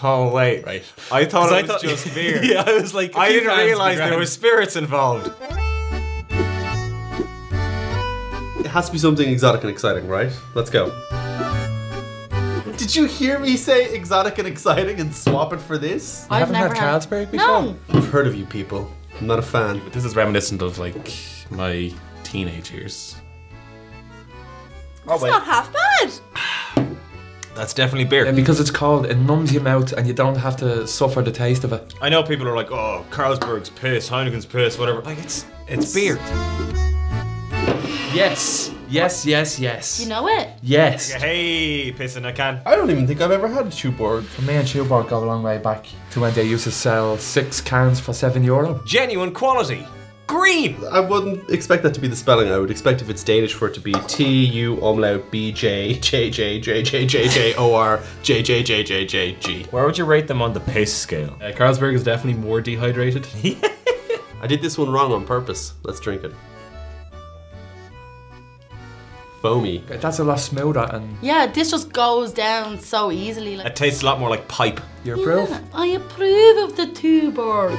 Oh wait, right. I thought it was just beer. Yeah, I was like, I didn't realize there were spirits involved. It has to be something exotic and exciting, right? Let's go. Did you hear me say exotic and exciting and swap it for this? I haven't had Carlsberg before. No. I've heard of you people. I'm not a fan. But this is reminiscent of like my teenage years. It's not half bad. That's definitely beer. Yeah, because it's cold, it numbs your mouth and you don't have to suffer the taste of it. I know people are like, oh, Carlsberg's piss, Heineken's piss, whatever. Like, it's beer. Yes. Yes, yes, yes. You know it? Yes. Hey, piss in a can. I don't even think I've ever had a Tuborg. Me and Tuborg go a long way back to when they used to sell 6 cans for €7. Genuine quality. Green! I wouldn't expect that to be the spelling. I would expect if it's Danish for it to be TUBJJJJJJJJORJJJJJJG. Where would you rate them on the pace scale? Carlsberg is definitely more dehydrated. I did this one wrong on purpose. Let's drink it. Foamy. That's a lot smoother and... Yeah, this just goes down so easily. Like... It tastes a lot more like pipe. You approve? Yeah, I approve of the Tuborg.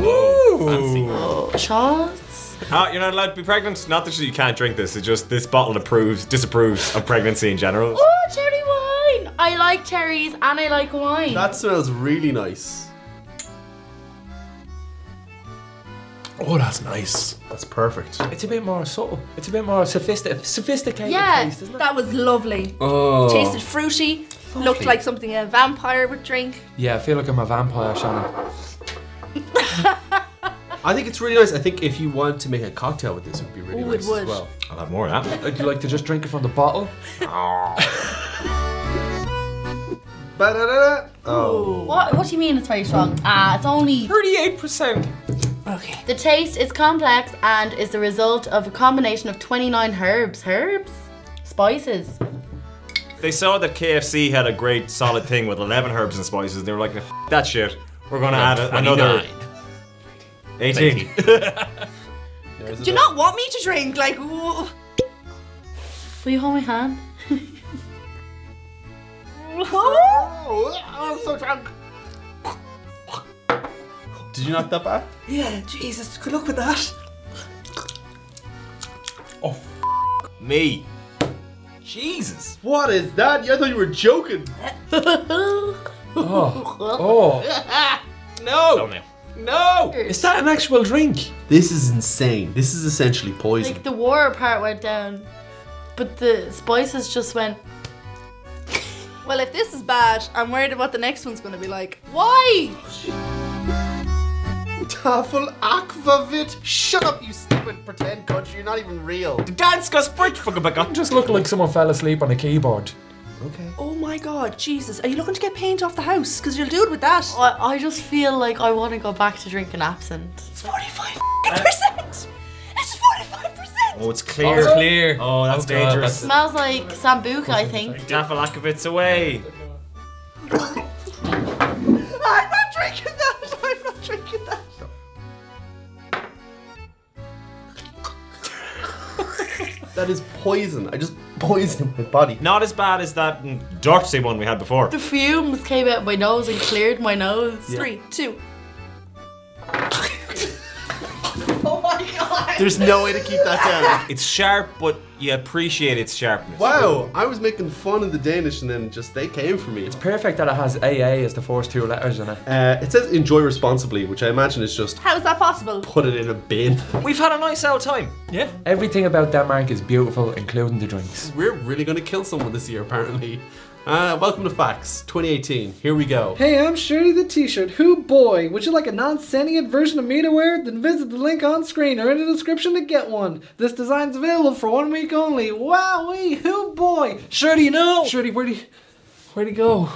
Whoa, fancy. Oh, shots. Oh, you're not allowed to be pregnant? Not that you can't drink this, it's just this bottle disapproves of pregnancy in general. Oh, cherry wine! I like cherries and I like wine. That smells really nice. Oh, that's nice. That's perfect. It's a bit more subtle. It's a bit more sophisticated taste, isn't it? That was lovely. Oh. It tasted fruity. Lovely. Looked like something a vampire would drink. Yeah, I feel like I'm a vampire, Shannon. I think it's really nice. I think if you want to make a cocktail with this, it would be really nice as well. I'll have more of that. Would you like to just drink it from the bottle? Oh. What do you mean it's very strong? It's only... 38%. Okay. The taste is complex and is the result of a combination of 29 herbs. Herbs? Spices. They saw that KFC had a great solid thing with 11 herbs and spices. They were like, F that shit. We're gonna add another 18. Do you not want me to drink? Like, whoa. Will you hold my hand? Oh, I'm so drunk. Did you knock that back? Yeah, Jesus, good luck with that. Oh, f me. Jesus. What is that? I thought you were joking. Oh, oh. No, no! Is that an actual drink? This is insane. This is essentially poison. Like the water part went down, but the spices just went. Well, if this is bad, I'm worried about the next one's gonna be like, why? Tafel aquavit. Shut up, you stupid pretend country. You're not even real. The dance goes fuck. Just look like someone fell asleep on a keyboard. Okay. Oh my God, Jesus. Are you looking to get paint off the house? Because you'll do it with that. I just feel like I want to go back to drinking absinthe. It's 45%. It's 45%. Oh, it's clear. Oh, clear. Oh, that's dangerous. It smells like Sambuca, I think. Tafel aquavit's away. I'm not drinking that. I'm not drinking that. That is poison. I just poisoned my body. Not as bad as that dirty one we had before. The fumes came out of my nose and cleared my nose. Yeah. 3, 2. Oh my God. There's no way to keep that down. It's sharp, but you appreciate its sharpness. Wow, I was making fun of the Danish and then just they came for me. It's perfect that it has AA as the first 2 letters in it. It says enjoy responsibly, which I imagine is just... How is that possible? Put it in a bin. We've had a nice old time. Yeah. Everything about Denmark is beautiful, including the drinks. We're really gonna kill someone this year, apparently. Welcome to Facts 2018. Here we go. Hey, I'm Shirley the T-shirt. Hoo boy, would you like a non-sentient version of me to wear? Then visit the link on screen or in the description to get one. This design's available for 1 week only. Wowee, hoo boy. Shirley, no. Shirley, where'd he go?